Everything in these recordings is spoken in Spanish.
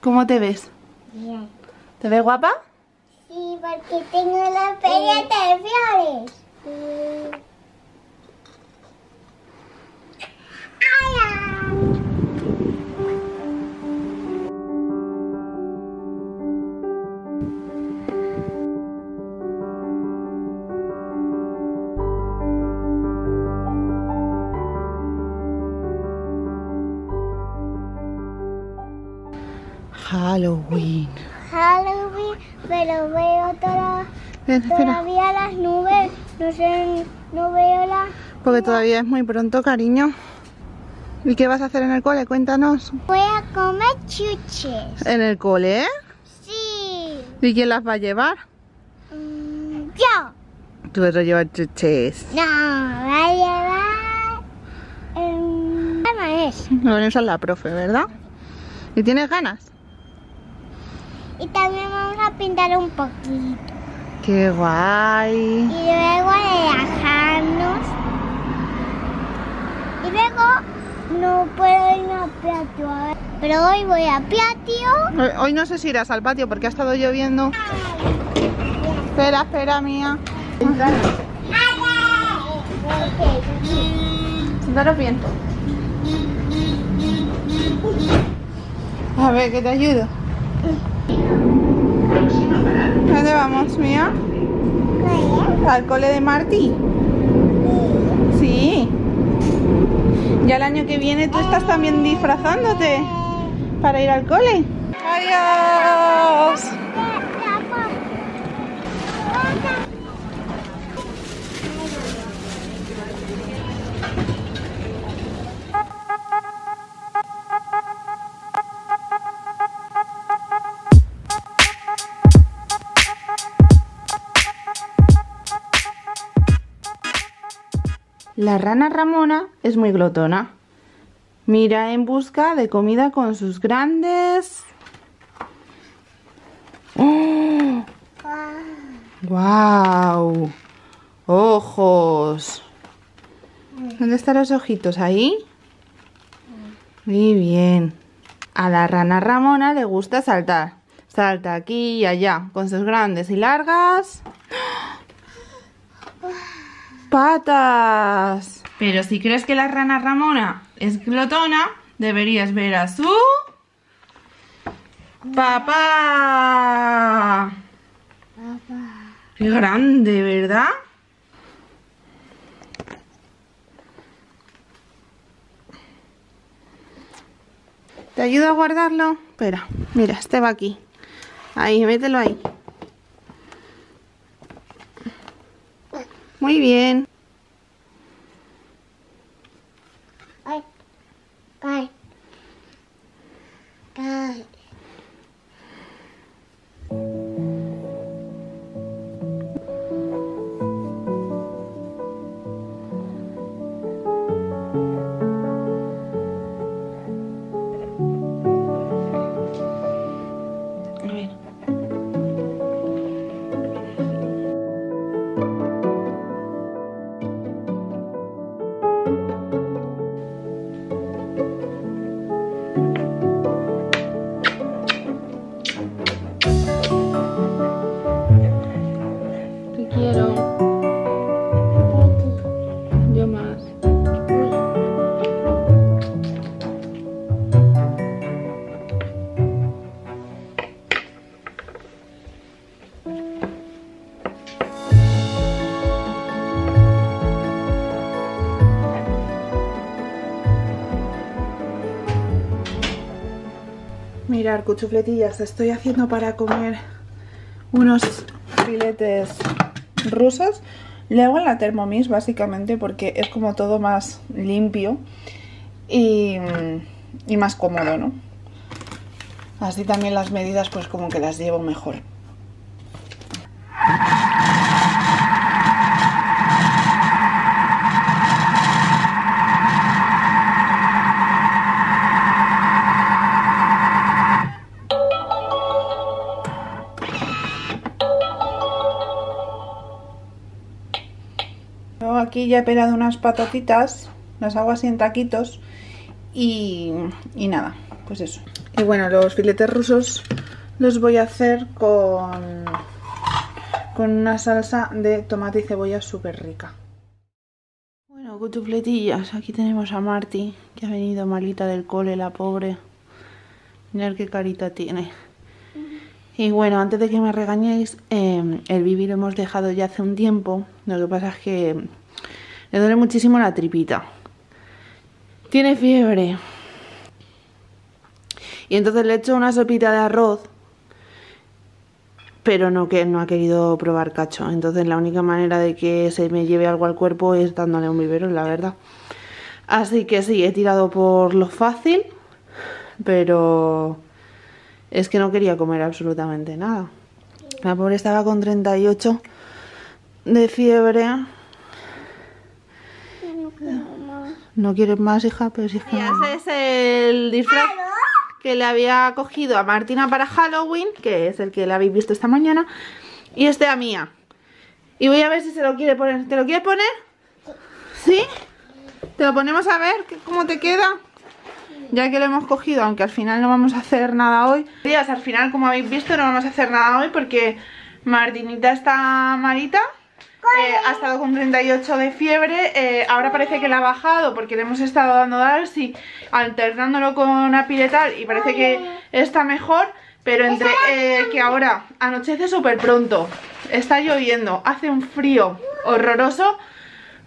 ¿Cómo te ves? Bien. ¿Te ves guapa? Sí, porque tengo la pelota de flores. Halloween. Halloween, pero veo todavía las nubes. No sé, no veo las... Porque todavía es muy pronto, cariño. ¿Y qué vas a hacer en el cole? Cuéntanos. Voy a comer chuches. ¿En el cole? Sí. ¿Y quién las va a llevar? Yo. ¿Tú vas a llevar chuches? No, va a llevar... la maestra. No, esa es la profe, ¿verdad? ¿Y tienes ganas? Y también vamos a pintar un poquito. ¡Qué guay! Y luego relajarnos. Y luego no puedo ir al patio. Pero hoy voy al patio. Hoy no sé si irás al patio porque ha estado lloviendo. Ay, espera, espera, Mía. Daros viento. A ver, que te ayudo. ¿Dónde vamos, Mía? ¿Al cole de Marty? Sí. Ya el año que viene tú estás también disfrazándote para ir al cole. ¡Adiós! La rana Ramona es muy glotona. Mira en busca de comida con sus grandes... ¡Oh! ¡Guau! ¡Ojos! ¿Dónde están los ojitos? ¿Ahí? Muy bien. A la rana Ramona le gusta saltar. Salta aquí y allá con sus grandes y largas... patas. Pero si crees que la rana Ramona es glotona, deberías ver a su papá. Qué grande, ¿verdad? ¿Te ayudo a guardarlo? Espera, mira, este va aquí. Ahí, mételo ahí. Muy bien. Ay, ay, ay. Mirad, cuchufletillas, estoy haciendo para comer unos filetes rusas. Le hago en la Thermomix básicamente porque es como todo más limpio y más cómodo, ¿no? Así también las medidas pues como que las llevo mejor. Aquí ya he pelado unas patatitas, las hago así en taquitos y nada, pues eso. Y bueno, los filetes rusos los voy a hacer con una salsa de tomate y cebolla súper rica. Bueno, cutufletillas, aquí tenemos a Marty, que ha venido malita del cole, la pobre. Mirad qué carita tiene. Y bueno, antes de que me regañéis, el bibi lo hemos dejado ya hace un tiempo. Lo que pasa es que le duele muchísimo la tripita. Tiene fiebre. Y entonces le he hecho una sopita de arroz. Pero no, que no ha querido probar cacho. Entonces la única manera de que se me lleve algo al cuerpo es dándole un biberón, la verdad. Así que sí, he tirado por lo fácil. Pero es que no quería comer absolutamente nada. La pobre estaba con 38 de fiebre. No quieres más, hija, pero si es que... Y ese es el disfraz que le había cogido a Martina para Halloween, que es el que le habéis visto esta mañana, y este a Mía. Y voy a ver si se lo quiere poner. ¿Te lo quieres poner? ¿Sí? ¿Te lo ponemos a ver cómo te queda? Ya que lo hemos cogido, aunque al final no vamos a hacer nada hoy. Días, al final, como habéis visto, no vamos a hacer nada hoy porque Martinita está malita. Ha estado con 38 de fiebre, ahora parece que la ha bajado porque le hemos estado dando Darcy alternándolo con una piletal y parece que está mejor, pero entre que ahora anochece súper pronto, está lloviendo, hace un frío horroroso,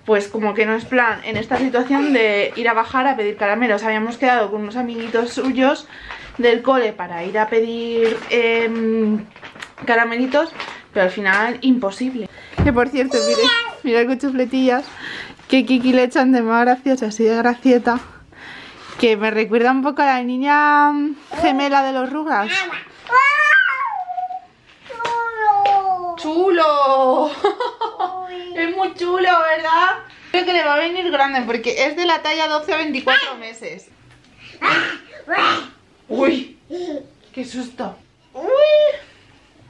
pues como que no es plan en esta situación de ir a bajar a pedir caramelos. Habíamos quedado con unos amiguitos suyos del cole para ir a pedir caramelitos, pero al final imposible. Que por cierto, mirad qué chufletillas que Kiki le echan de más graciosa, así de gracieta, que me recuerda un poco a la niña gemela de los Rugrats. ¡Chulo! Es muy chulo, ¿verdad? Creo que le va a venir grande porque es de la talla 12 a 24 meses. ¡Uy! ¡Qué susto! ¡Uy!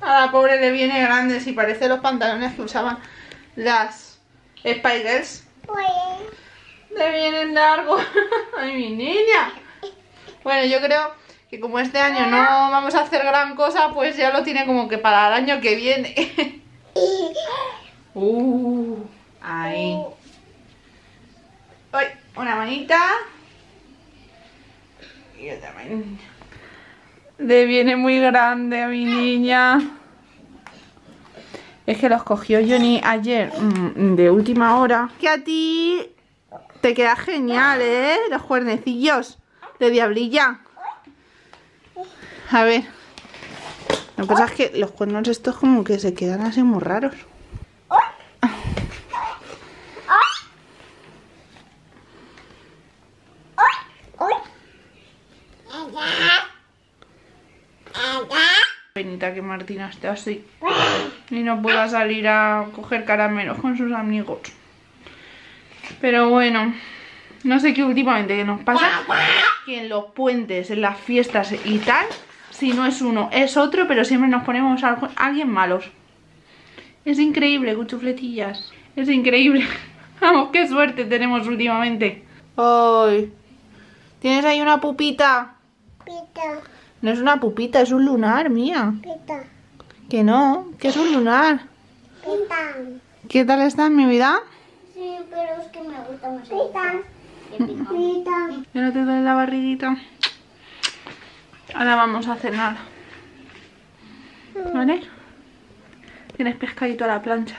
A la pobre le viene grande, si parece los pantalones que usaban las Spice Girls. Le vienen largos. ¡Ay, mi niña! Bueno, yo creo que como este año no vamos a hacer gran cosa, pues ya lo tiene como que para el año que viene. Ahí. Uy, una manita. Y otra manita. Le viene muy grande a mi niña. Es que los cogió Johnny ayer de última hora. Que a ti te queda genial, ¿eh? Los cuernecillos de diablilla. A ver. La cosa es que los cuernos estos como que se quedan así muy raros. Penita que Martina esté así y no pueda salir a coger caramelos con sus amigos. Pero bueno, no sé qué últimamente que nos pasa, que en los puentes, en las fiestas y tal, si no es uno es otro, pero siempre nos ponemos a alguien malos. Es increíble, cuchufletillas. Es increíble. Vamos, qué suerte tenemos últimamente. ¡Ay! ¿Tienes ahí una pupita? Pupita. No es una pupita, es un lunar, Mía. Pita. Que no, que es un lunar. Pita. ¿Qué tal está en mi vida? Sí, pero es que me gusta más. Pita. Pita. ¿Ya no te duele la barriguita? Ahora vamos a cenar. ¿Vale? Tienes pescadito a la plancha.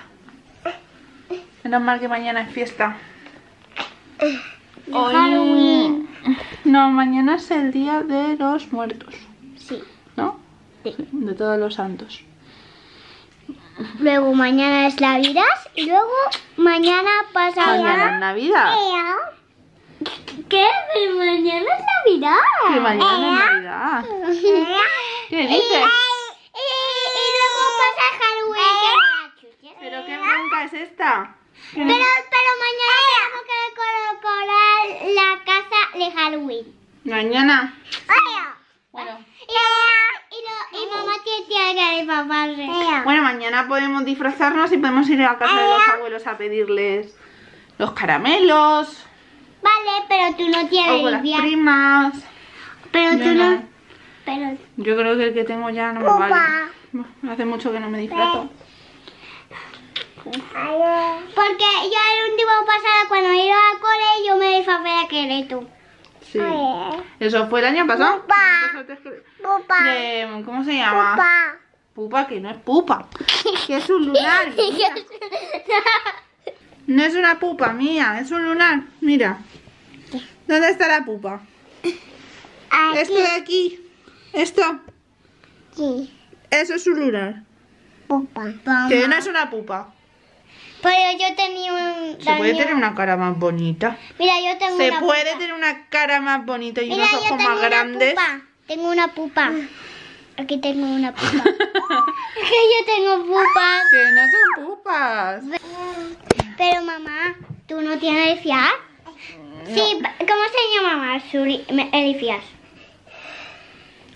Menos mal que mañana es fiesta. Hoy... No, mañana es el día de los muertos. Sí. ¿No? Sí. De todos los santos. Luego mañana es Navidad y luego mañana pasa... ¿Mañana es Navidad? ¿Qué? Pero mañana es Navidad. ¿Qué mañana es Navidad? ¿Qué dices? Y luego pasa Halloween. ¿Pero qué bronca es esta? ¿Qué? Pero mañana tenemos que decorar la casa de Halloween. ¿Mañana? Bueno. Y mamá tiene que ir a papá. Bueno, mañana podemos disfrazarnos y podemos ir a la casa de los abuelos a pedirles los caramelos. Vale, pero tú no tienes. O con las primas. Pero tú no. Pero... Yo creo que el que tengo ya no me vale. Hace mucho que no me disfrazo. Porque yo el último pasado cuando he ido al cole yo me disfrazé de esqueleto. Sí. Eso fue el año pasado. Pupa. De, ¿cómo se llama? Pupa. Pupa, que no es pupa. Que es un lunar. Mira. No es una pupa, Mía, es un lunar. Mira. ¿Dónde está la pupa? Aquí. Esto de aquí. Esto. Sí. Eso es un lunar. Pupa. Que no es una pupa. Pero yo tenía un... Se puede tener una cara más bonita. Mira, yo tengo una pupa. Se puede tener una cara más bonita y unos ojos más grandes. Tengo una pupa. Aquí tengo una pupa. Yo tengo pupas. Que no son pupas. Pero mamá, ¿tú no tienes elfias? No. Sí, ¿cómo se llama mamá? Elfias.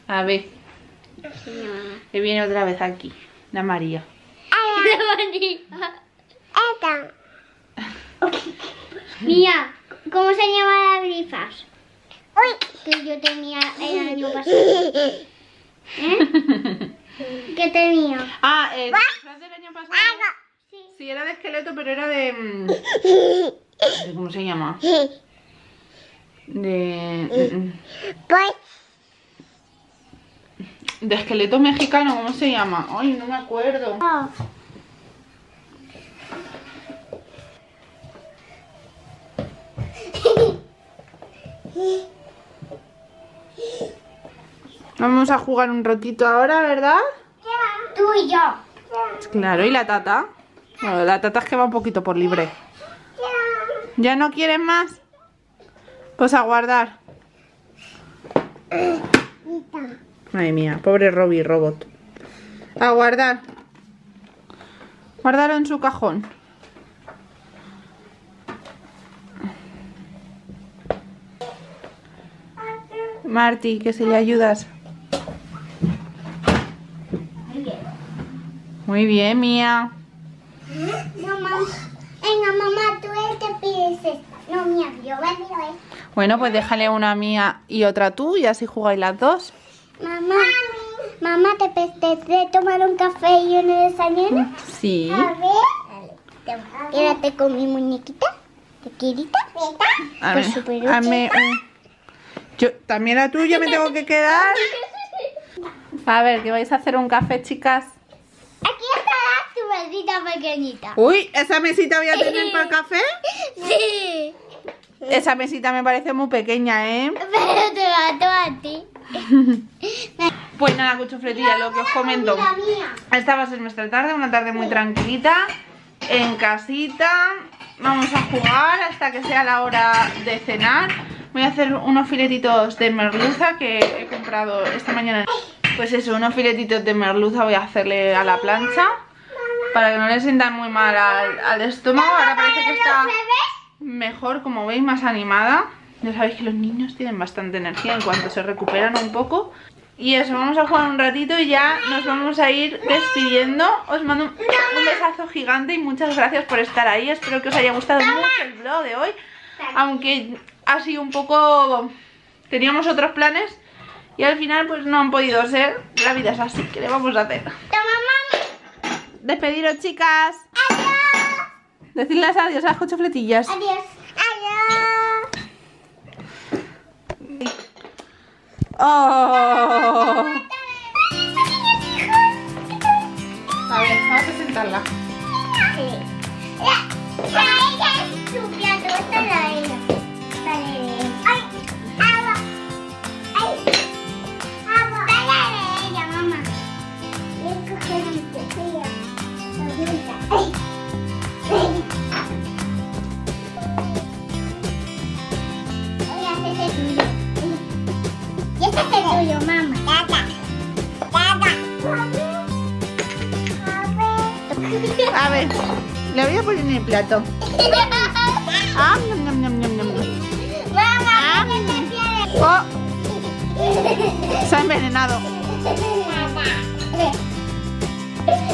A ver. Sí, mamá. Que viene otra vez aquí. La María. La María. Mía, ¿cómo se llaman las grifas? Que yo tenía el año pasado. ¿Eh? ¿Qué tenía? Ah, el disfraz del año pasado. Sí, era de esqueleto, pero era de... ¿Cómo se llama? De esqueleto mexicano, ¿cómo se llama? Ay, no me acuerdo. Vamos a jugar un ratito ahora, ¿verdad? Tú y yo. Claro, ¿y la tata? Bueno, la tata es que va un poquito por libre. ¿Ya no quieres más? Pues a guardar. Madre mía, pobre Robbie Robot. A guardar. Guárdalo en su cajón. Marty, que si le ayudas. Muy bien, Mía. No, mamá. Venga, mamá, tú te pides. No, Mía, yo voy a ver. Bueno, pues déjale una a Mía y otra a tú y así jugáis las dos. Mamá, ¿te apetece tomar un café y una desayuno? Sí. A ver. Quédate con mi muñequita. ¿Te querita? A ver, hazme un... Yo, también a tú, yo me tengo que quedar. A ver, ¿qué vais a hacer un café, chicas? Aquí está tu mesita pequeñita. Uy, ¿esa mesita voy a tener para el café? Sí. Esa mesita me parece muy pequeña, ¿eh? Pero te va a tomar a ti. Pues nada, cuchufletillas, lo que os comento. Esta va a ser nuestra tarde, una tarde muy tranquilita. En casita. Vamos a jugar hasta que sea la hora de cenar. Voy a hacer unos filetitos de merluza que he comprado esta mañana. Pues eso, unos filetitos de merluza voy a hacerle a la plancha para que no le sientan muy mal al estómago. Ahora parece que está mejor, como veis, más animada. Ya sabéis que los niños tienen bastante energía en cuanto se recuperan un poco. Y eso, vamos a jugar un ratito y ya nos vamos a ir despidiendo. Os mando un besazo gigante y muchas gracias por estar ahí. Espero que os haya gustado mucho el vlog de hoy. Aunque ha sido un poco... Teníamos otros planes y al final pues no han podido ser. La vida es así, ¿qué le vamos a hacer? Despediros, chicas. Adiós. Decidles adiós a las cuchufletillas. Adiós. Adiós. Oh. A ver, vamos a sentarla. Mamá, Soy yo, mamá. A ver, la voy a poner en el plato. Ah, nom, nom, nom, nom. Mamá, ah. Oh. Se ha envenenado. Mamá.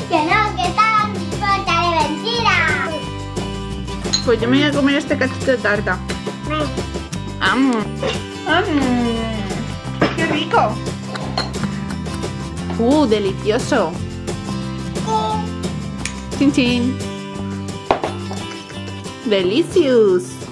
Que no, que está corta de mentira. Pues yo me voy a comer este cachito de tarta. ¡Am! ¡Am! ¡Qué rico! ¡Delicioso! Chin chin. Delicious.